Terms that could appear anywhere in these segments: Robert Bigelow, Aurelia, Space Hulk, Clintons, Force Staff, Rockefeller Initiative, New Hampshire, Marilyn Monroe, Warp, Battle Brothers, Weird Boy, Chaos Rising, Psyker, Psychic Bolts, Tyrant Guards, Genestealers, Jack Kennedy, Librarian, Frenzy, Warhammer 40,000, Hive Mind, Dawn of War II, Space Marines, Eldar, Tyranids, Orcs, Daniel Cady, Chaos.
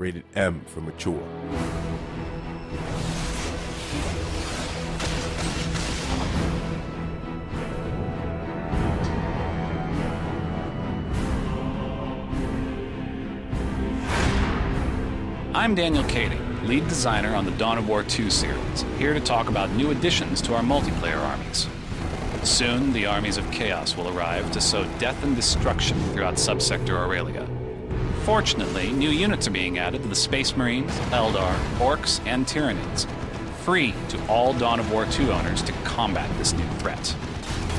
Rated M for mature. I'm Daniel Cady, lead designer on the Dawn of War II series, here to talk about new additions to our multiplayer armies. Soon, the armies of Chaos will arrive to sow death and destruction throughout subsector Aurelia. Fortunately, new units are being added to the Space Marines, Eldar, Orcs, and Tyranids, free to all Dawn of War II owners to combat this new threat.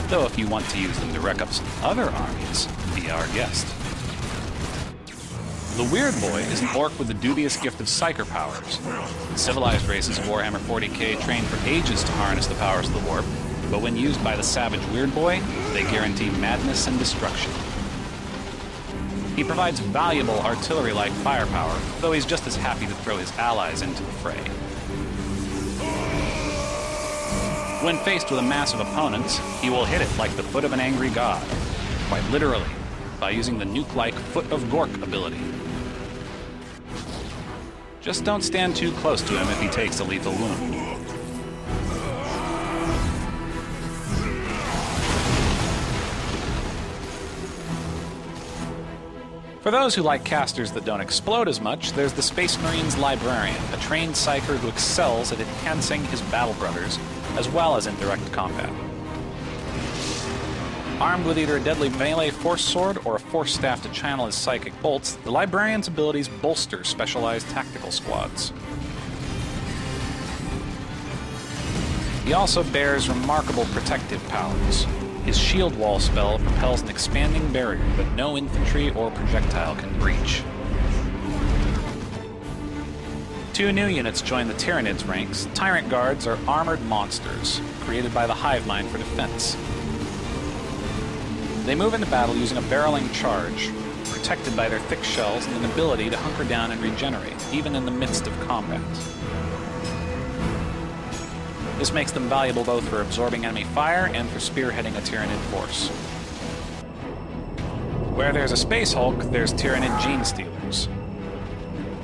Though if you want to use them to wreck up some other armies, be our guest. The Weird Boy is an orc with the dubious gift of Psyker powers. Civilized races of Warhammer 40k trained for ages to harness the powers of the Warp, but when used by the savage Weird Boy, they guarantee madness and destruction. He provides valuable artillery-like firepower, though he's just as happy to throw his allies into the fray. When faced with a mass of opponents, he will hit it like the foot of an angry god, quite literally, by using the nuke-like Foot of Gork ability. Just don't stand too close to him if he takes a lethal wound. For those who like casters that don't explode as much, there's the Space Marines Librarian, a trained psyker who excels at enhancing his Battle Brothers, as well as in direct combat. Armed with either a deadly melee Force Sword or a Force Staff to channel his Psychic Bolts, the Librarian's abilities bolster specialized tactical squads. He also bears remarkable protective powers. His Shield Wall spell propels an expanding barrier that no infantry or projectile can breach. Two new units join the Tyranids ranks. Tyrant Guards are armored monsters, created by the Hive Mind for defense. They move into battle using a barreling charge, protected by their thick shells and an ability to hunker down and regenerate, even in the midst of combat. This makes them valuable both for absorbing enemy fire and for spearheading a Tyranid force. Where there's a Space Hulk, there's Tyranid Genestealers.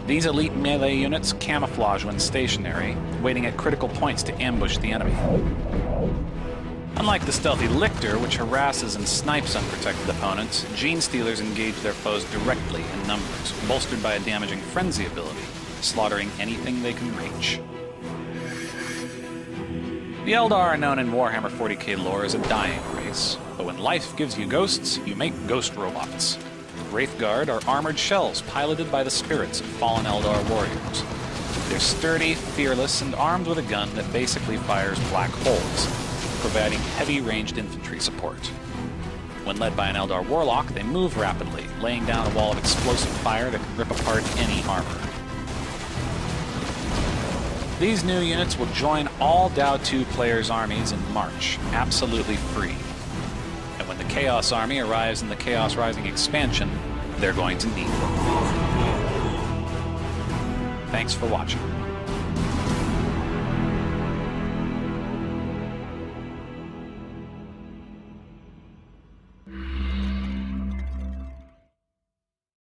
These elite melee units camouflage when stationary, waiting at critical points to ambush the enemy. Unlike the stealthy Lictor, which harasses and snipes unprotected opponents, Genestealers engage their foes directly in numbers, bolstered by a damaging Frenzy ability, slaughtering anything they can reach. The Eldar are known in Warhammer 40k lore as a dying race, but when life gives you ghosts, you make ghost robots. Wraithguard are armored shells piloted by the spirits of fallen Eldar warriors. They're sturdy, fearless, and armed with a gun that basically fires black holes, providing heavy ranged infantry support. When led by an Eldar Warlock, they move rapidly, laying down a wall of explosive fire that can rip apart any armor. These new units will join all Dao 2 players' armies in March, absolutely free. And when the Chaos Army arrives in the Chaos Rising expansion, they're going to need them. Thanks for watching.